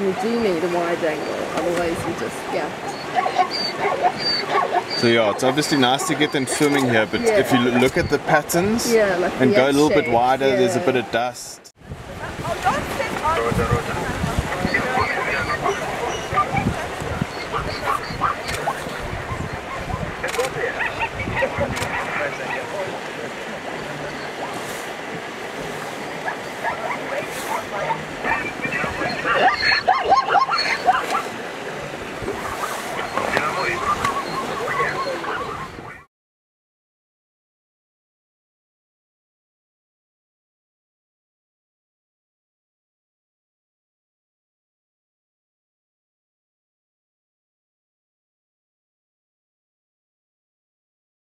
You do need a wide angle, otherwise you just, yeah. So yeah, it's obviously nice to get them swimming here, but yeah, if you look at the patterns, yeah, like and the go a little bit wider, yeah, there's a bit of dust. Oh, don't sit on.